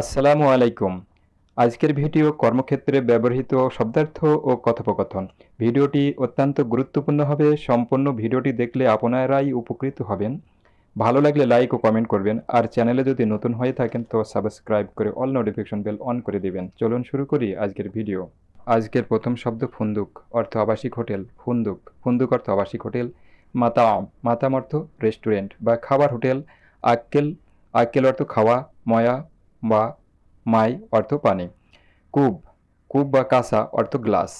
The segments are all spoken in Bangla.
আসসালামু আলাইকুম। আজকের ভিডিও কর্মক্ষেত্রে ব্যবহৃত শব্দার্থ ও কথোপকথন। ভিডিওটি অত্যন্ত গুরুত্বপূর্ণ হবে। সম্পূর্ণ ভিডিওটি দেখলে আপনারাই উপকৃত হবেন। ভালো লাগলে লাইক ও কমেন্ট করবেন, আর চ্যানেলে যদি নতুন হয়ে থাকেন তো সাবস্ক্রাইব করে অল নোটিফিকেশন বেল অন করে দেবেন। চলুন শুরু করি আজকের ভিডিও। আজকের প্রথম শব্দ ফুন্দুক, অর্থ আবাসিক হোটেল। ফুন্দুক ফুন্দুক অর্থ আবাসিক হোটেল। মাতাম মাতাম অর্থ রেস্টুরেন্ট বা খাবার হোটেল। আক্কেল আক্কেল অর্থ খাওয়া। ময়া বা মাই অর্থ পানি। কূপ কূপ বা কাঁসা অর্থ গ্লাস।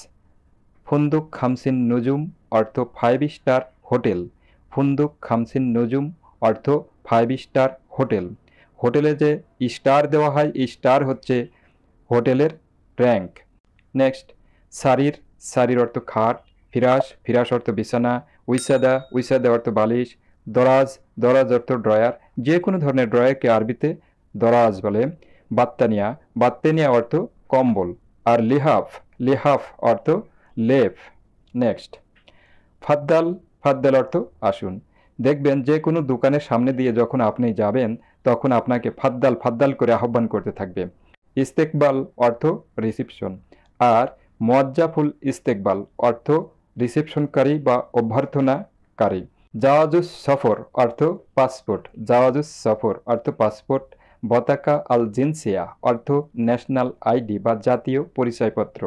ফুন্দুক খামসিন নজুম অর্থ 5 স্টার হোটেল। ফুন্দুক খামসিন নজুম অর্থ 5 স্টার হোটেল। হোটেলে যে স্টার দেওয়া হয়, স্টার হচ্ছে হোটেলের র্যাঙ্ক। নেক্সট, সারির সারির অর্থ খাট। ফিরাস ফিরাস অর্থ বিছানা। উইসাদা উইসাদা অর্থ বালিশ। দরাজ দরাজ অর্থ ড্রয়ার। যে কোনো ধরনের ড্রয়ারকে আরবিতে দরাজ বলে। বাত্তানিয়া বাত্তানিয়া অর্থ কম্বল। আর লিহাফ লিহাফ অর্থ লেপ। নেক্সট, ফাদ্দাল ফাদ্দাল অর্থ আসুন। দেখবেন যে কোনো দোকানের সামনে দিয়ে যখন আপনি যাবেন তখন আপনাকে ফাদ্দাল ফাদ্দাল করে আহ্বান করতে থাকবে। ইস্তেকবাল অর্থ রিসেপশন। আর মোয়াজ্জাফুল ইস্তেকবাল অর্থ রিসেপশনকারী বা অভ্যর্থনাকারী। জাওয়াজুস সফর অর্থ পাসপোর্ট। জাওয়াজুস সফর অর্থ পাসপোর্ট। বতাকা আল জিনসিয়া অর্থ ন্যাশনাল আইডি বা জাতীয় পরিচয়পত্র।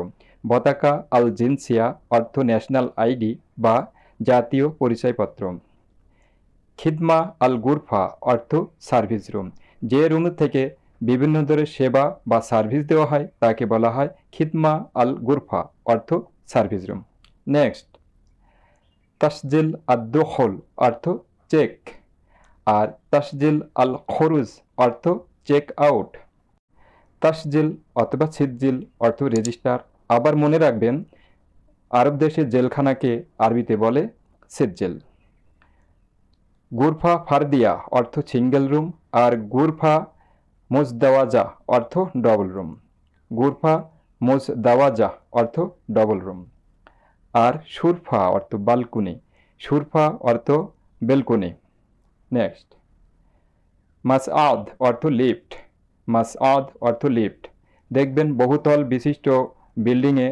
বতাকা আল জিনসিয়া অর্থ ন্যাশনাল আইডি বা জাতীয় পরিচয়পত্র। খিদমা আল গুরফা অর্থ সার্ভিস রুম। যে রুম থেকে বিভিন্ন ধরনের সেবা বা সার্ভিস দেওয়া হয় তাকে বলা হয় খিদমা আল গুরফা অর্থ সার্ভিস রুম। নেক্সট, তাসজিল আদ-দুখুল অর্থ চেক। আর তাসজিল আল খুরুজ অর্থ চেক আউট। তাসজিল অথবা ছিজিল অর্থ রেজিস্টার। আবার মনে রাখবেন, আরব দেশে জেলখানাকে আরবিতে বলে সিজ্জিল। গুরফা ফারদিয়া অর্থ সিঙ্গেল রুম। আর গুরফা মুজদাওয়াজা অর্থ ডবল রুম। গুরফা মুজদাওয়াজা অর্থ ডবল রুম। আর সুরফা অর্থ বালকনি। সুরফা অর্থ বেলকনি। নেক্সট, মাসআদ অর্থ লিফট। মাসআদ অর্থ লিফট। দেখবেন বহুতল বিশিষ্ট বিল্ডিংয়ে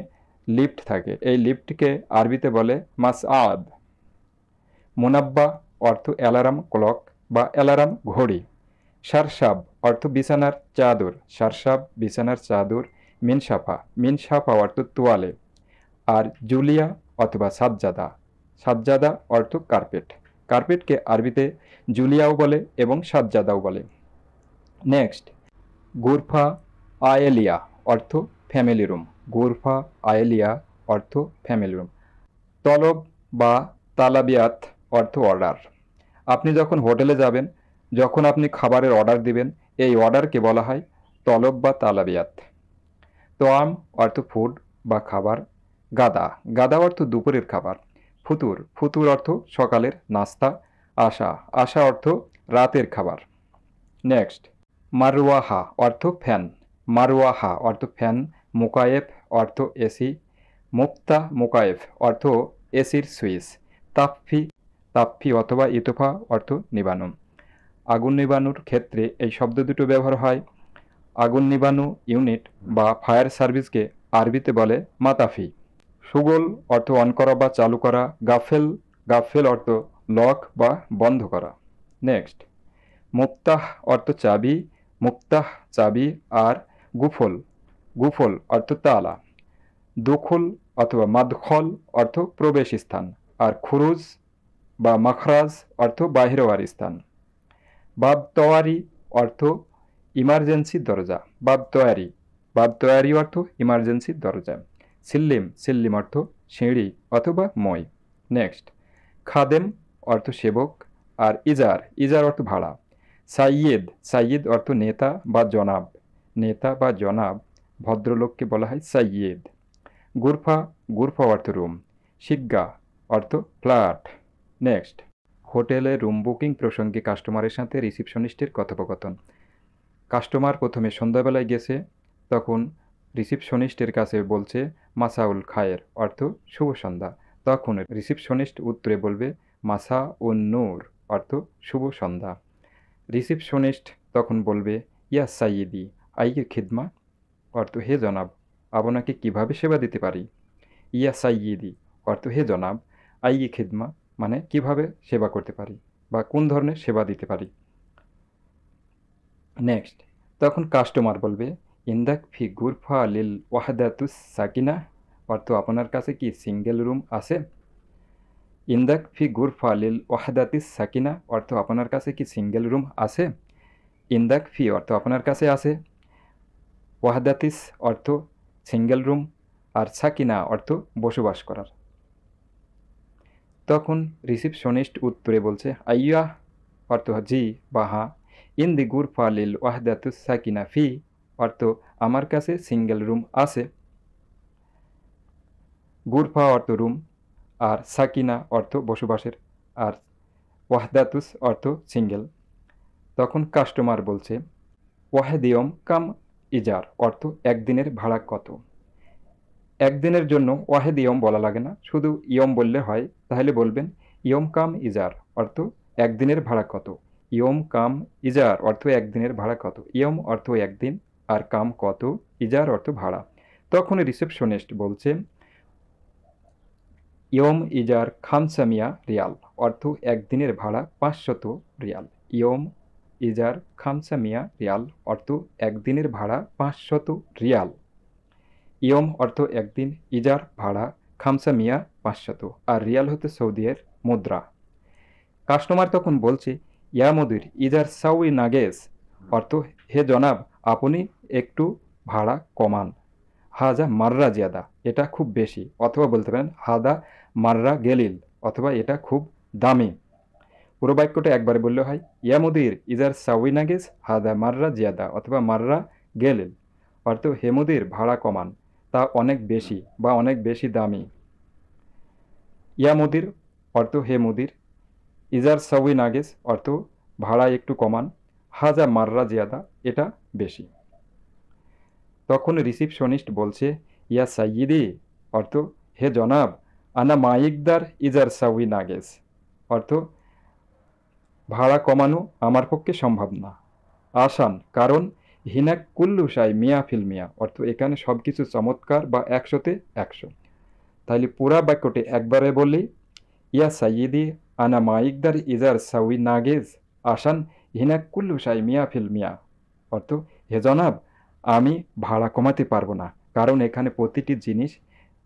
লিফট থাকে, এই লিফটকে আরবিতে বলে মাসআদ। মুনাব্বা অর্থ অ্যালার্ম ক্লক বা অ্যালার্ম ঘড়ি। সারসাব অর্থ বিছানার চাদর। সারসাব বিছানার চাদর। মিনসাফা মিনসাফা অর্থ তোয়ালে। আর জুলিয়া অথবা সাজ্জাদা সাজ্জাদা অর্থ কার্পেট। কার্পেটকে আরবিতে জুলিয়াও বলে এবং সাজ্জাদাও বলে। নেক্সট, গুরফা আয়েলিয়া অর্থ ফ্যামিলি রুম। গুরফা আয়েলিয়া অর্থ ফ্যামিলি রুম। তলব বা তালাবিয়াত অর্থ অর্ডার। আপনি যখন হোটেলে যাবেন, যখন আপনি খাবারের অর্ডার দিবেন, এই অর্ডারকে বলা হয় তলব বা তালাবিয়াত। তোয়াম অর্থ ফুড বা খাবার। গাদা গাদা অর্থ দুপুরের খাবার। ফুতুর ফুতুর অর্থ সকালের নাস্তা। আশা আশা অর্থ রাতের খাবার। নেক্সট, মারওয়াহা অর্থ ফ্যান। মারওয়াহা অর্থ ফ্যান। মুকায়েফ অর্থ এসি। মুক্তা মুকায়েফ অর্থ এসির সুইচ। তাপ্ফি তাপ্ফি অথবা ইতোফা অর্থ নিবানো। আগুন নিবানোর ক্ষেত্রে এই শব্দ দুটো ব্যবহার হয়। আগুন নিবানো ইউনিট বা ফায়ার সার্ভিসকে আরবিতে বলে মাতাফি। সুগল অর্থ অন করা বা চালু করা। গাফেল গাফেল অর্থ লক বা বন্ধ করা। নেক্সট, মুফতাহ অর্থ চাবি। মুফতাহ চাবি। আর গুফল গুফল অর্থ তালা। দুখুল অথবা মাদখল অর্থ প্রবেশ স্থান। আর খুরুজ বা মাখরাজ অর্থ বাহির হওয়ার স্থান। বাব তোয়ারি অর্থ ইমার্জেন্সি দরজা। বাব তোয়ারি বাব তোয়ারি অর্থ ইমার্জেন্সি দরজা। সিল্লিম সিল্লিম অর্থ সিঁড়ি অথবা মই। নেক্সট, খাদেম অর্থ সেবক। আর ইজার ইজার অর্থ ভাড়া। সাইয়েদ সাইয়েদ অর্থ নেতা বা জনাব। নেতা বা জনাব ভদ্রলোককে বলা হয় সাইয়েদ। গুরফা গুরফা অর্থ রুম। শিগ্গা অর্থ ফ্ল্যাট। নেক্সট, হোটেলে রুম বুকিং প্রসঙ্গে কাস্টমারের সাথে রিসিপশনিস্টের কথোপকথন। কাস্টমার প্রথমে সন্ধ্যাবেলায় গেছে, তখন রিসিপশনিস্টের কাছে বলছে মাসাউল খায়ের অর্থ শুভ সন্ধ্যা। তখন রিসিপশনিস্ট উত্তরে বলবে মাসা উন নূর অর্থ শুভ সন্ধ্যা। রিসিপশনিস্ট তখন বলবে ইয়া সাইয়েদি আইয়ের খিদমা অর্থ হে জনাব, আপনাকে কিভাবে সেবা দিতে পারি। ইয়া সাইয়েদি অর্থ হে জনাব, আইয়ে খিদমা মানে কিভাবে সেবা করতে পারি বা কোন ধরনের সেবা দিতে পারি। নেক্সট, তখন কাস্টমার বলবে ইন্দাক ফি গুরফা লিল ওয়াহদাতুস সাকিনা অর্থ আপনার কাছে কি সিঙ্গেল রুম আছে। ইন্দাক ফি গুরফা লিল ওয়াহদাতিস সাকিনা অর্থ আপনার কাছে কি সিঙ্গেল রুম আছে। ইন্দাক ফি অর্থ আপনার কাছে আছে, ওয়াহদাতিস অর্থ সিঙ্গেল রুম, আর সাকিনা অর্থ বসবাস করার। তখন রিসিপশনিস্ট উত্তরে বলছে আইয়া অর্থ জি বা হা, ইন দি গুরফা লিল ওয়াহদাতুস সাকিনা ফি অর্থ আমার কাছে সিঙ্গেল রুম আছে। গুরফা অর্থ রুম, আর সাকিনা অর্থ বসবাসের, আর ওয়াহদাতুস অর্থ সিঙ্গেল। তখন কাস্টমার বলছে ওয়াহদিয়ম কাম ইজার অর্থ একদিনের ভাড়া কত। একদিনের জন্য ওয়াহেদ ইয়ম বলা লাগে না, শুধু ইয়ম বললে হয়। তাহলে বলবেন ইয়ম কাম ইজার অর্থ একদিনের ভাড়া কত। ইয়ম কাম ইজার অর্থ একদিনের ভাড়া কত। ইয়ম অর্থ একদিন, আর কাম কত, ইজার অর্থ ভাড়া। তখন রিসেপশনিস্ট বলছে ইয়ম ইজার খামসামিয়া রিয়াল অর্থ একদিনের ভাড়া 500 রিয়াল। ইয়ম ইজার খামসামিয়া রিয়াল অর্থ একদিনের ভাড়া 500 রিয়াল। ইয়ম অর্থ একদিন, ইজার ভাড়া, খামসামিয়া 500, আর রিয়াল হতে সৌদির মুদ্রা। কাস্টমার তখন বলছে ইয়া মদির ইজার সাউই নাগেস অর্থ হে জনাব আপনি একটু ভাড়া কমান। হাজা মাররা জিয়াদা এটা খুব বেশি, অথবা বলতে পারেন হাদা মাররা গেলিল অথবা এটা খুব দামি। পুরো বাক্যটা একবারে বললে হয় ইয়া মদির ইজার সাউই নাগেস হাদা মাররা জিয়াদা অথবা মাররা গেলিল অর্থ হে মদির ভাড়া কমান, তা অনেক বেশি বা অনেক বেশি দামি। ইয়া মদির অর্থ হে মদির, ইজার সাউই নাগেস অর্থ ভাড়া একটু কমান, হাজা মাররা জিয়াদা এটা বেশি। তখন রিসিপশনিস্ট বলছে ইয়া সাইয়িদি অর্থ হে জনাব আনা মাইকদার ইজার সাউই নাগেস অর্থ ভাড়া কমানো আমার পক্ষে সম্ভব না। আসান কারণ হিনাক কুল্লু সাই মিয়া ফিলমিয়া অর্থ এখানে সব কিছু চমৎকার বা 100-তে 100। তাহলে পুরা বাক্যটি একবারে বলি ইয়া সাইয়েদি আনা মাইকদার ইজার সাউই নাগেজ আসান হিনাক কুল্লু সাই মিয়া ফিলমিয়া অর্থ হে জনাব আমি ভাড়া কমাতে পারবো না, কারণ এখানে প্রতিটি জিনিস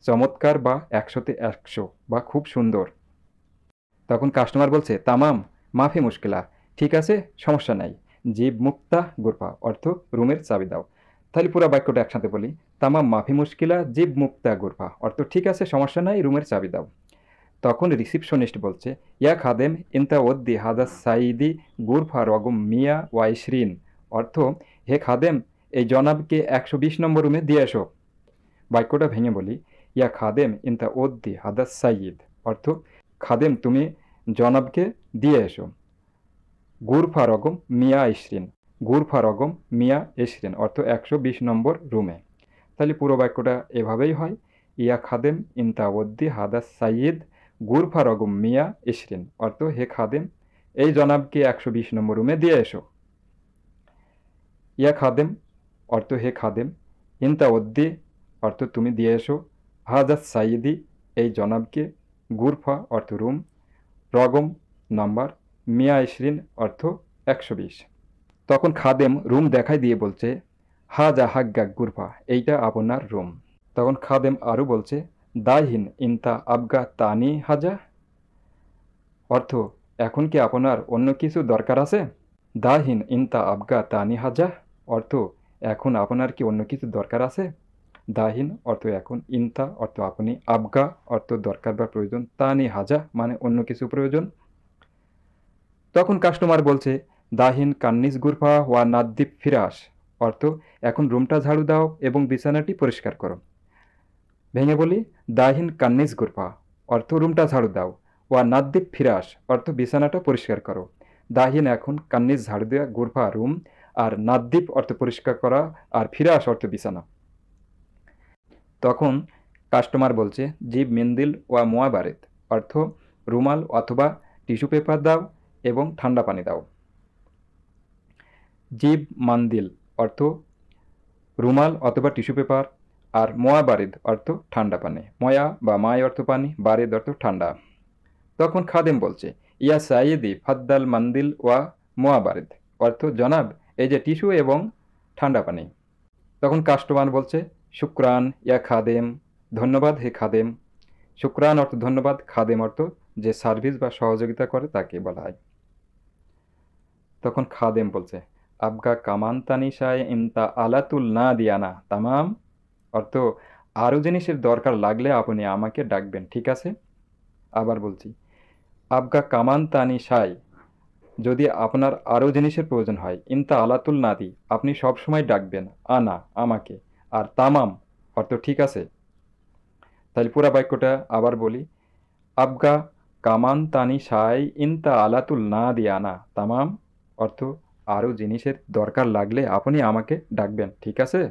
চমৎকার বা 100-তে 100 বা খুব সুন্দর। তখন কাস্টমার বলছে তামাম মাফি মুশকিলা ঠিক আছে সমস্যা নাই, জিব মুক্তা গুরফা অর্থ রুমের চাবি দাও। তাহলে পুরো বাক্যটা একসাথে বলি তামাম মাফি মুশকিলা জিব মুক্তা গুরফা অর্থ ঠিক আছে সমস্যা নাই রুমের চাবি দাও। তখন রিসিপশনিস্ট বলছে ইয়া খাদেম ইন্তা ওদ্দি হাদা সাইদি গুরফা রগম মিয়া ওয়াইশরিন অর্থ হে খাদেম এই জনাবকে 120 নম্বর রুমে দিয়ে এসো। বাক্যটা ভেঙে বলি ইয়া খাদেম ইন্তা ওদ্দি হাদা সাইদ অর্থ খাদেম তুমি জনাবকে দিয়ে এসো। গুরফা রগম মিয়া ইশরিন গুরফা রগম মিয়া ইশরিন অর্থ 120 নম্বর রুমে। তাহলে পুরো বাক্যটা এভাবেই হয় ইয়া খাদেম ইন্তা ওদ্দি হাদা সাইদ গুরফা রগম মিয়া ইশরিন অর্থ হে খাদেম এই জনাবকে 120 নম্বর রুমে দিয়ে এসো। ইয়া খাদেম অর্থ হে খাদেম, ইন্তা ওদ্দি অর্থ তুমি দিয়ে এসো, হাদা সাইদি এই জনাবকে, গুরফা অর্থ রুম, রগম নাম্বার, মিয়া ইশরিন অর্থ 120। তখন খাদেম রুম দেখাই দিয়ে বলছে হাজা হাগ্গা গুরফা এইটা আপনার রুম। তখন খাদেম আরও বলছে দাহিন ইন্তা আবগা তানি হাজা অর্থ এখন কি আপনার অন্য কিছু দরকার আছে। দাহিন ইন্তা আবগা তানি হাজা অর্থ এখন আপনার কি অন্য কিছু দরকার আছে। দাহিন অর্থ এখন, ইন্তা অর্থ আপনি, আবগা অর্থ দরকার বা প্রয়োজন, তানি হাজা মানে অন্য কিছু প্রয়োজন। তখন কাস্টমার বলছে দাহিন কান্নিস গুরফা ওয়া নাদ্দিব ফিরাস অর্থ এখন রুমটা ঝাড়ু দাও এবং বিছানাটি পরিষ্কার করো। ভেঙে বলি দাহিন কান্নিস গুরফা অর্থ রুমটা ঝাড়ু দাও, ওয়া নাদ্দিব ফিরাস অর্থ বিছানাটা পরিষ্কার করো। দাহিন এখন, কান্নিস ঝাড়ু দেওয়া, গুরফা রুম, আর নাদ্দিব অর্থ পরিষ্কার করা, আর ফিরাস অর্থ বিছানা। তখন কাস্টমার বলছে জিব মিন্দিল ওয়া মোয়াবারেত অর্থ রুমাল অথবা টিস্যু পেপার দাও এবং ঠান্ডা পানি দাও। জিব মান্দিল অর্থ রুমাল অথবা টিস্যু পেপার। আর ময়া বারিদ অর্থ ঠান্ডা পানি, ময়া বা মায় অর্থ পানি, বারিদ অর্থ ঠান্ডা। তখন খাদেম বলছে, ইয়া সাইয়েদি ফাদ্দাল মান্দিল ওয়া ময়া বারিদ, অর্থ জনাব এই যে টিস্যু এবং ঠান্ডা পানি। তখন কাস্টমার বলছে, শুক্রান ইয়া খাদেম, ধন্যবাদ হে খাদেম। শুক্রান অর্থ ধন্যবাদ, খাদেম অর্থ যে সার্ভিস বা সহযোগিতা করে তাকে বলা হয়। তখন খাদেম বলছে, আবগা কামান্তানিশায় ইমতা আলাতুল না দিয়ানা তামাম, অর্থ আরও জিনিসের দরকার লাগলে আপনি আমাকে ডাকবেন, ঠিক আছে। আবার বলছি, আবগা কামান্তানিশায়, যদি আপনার আরও জিনিসের প্রয়োজন হয়, ইমতা আলাতুল না দি, আপনি সবসময় ডাকবেন আনা আমাকে, আর তামাম অর্থ ঠিক আছে। তাহলে পুরা বাক্যটা আবার বলি, আবগা কামান্তানিশায় ইমতা আলাতুল না দিয়ানা তামাম, অর্থ আরও জিনিসের দরকার লাগলে আপনি আমাকে ডাকবেন, ঠিক আছে।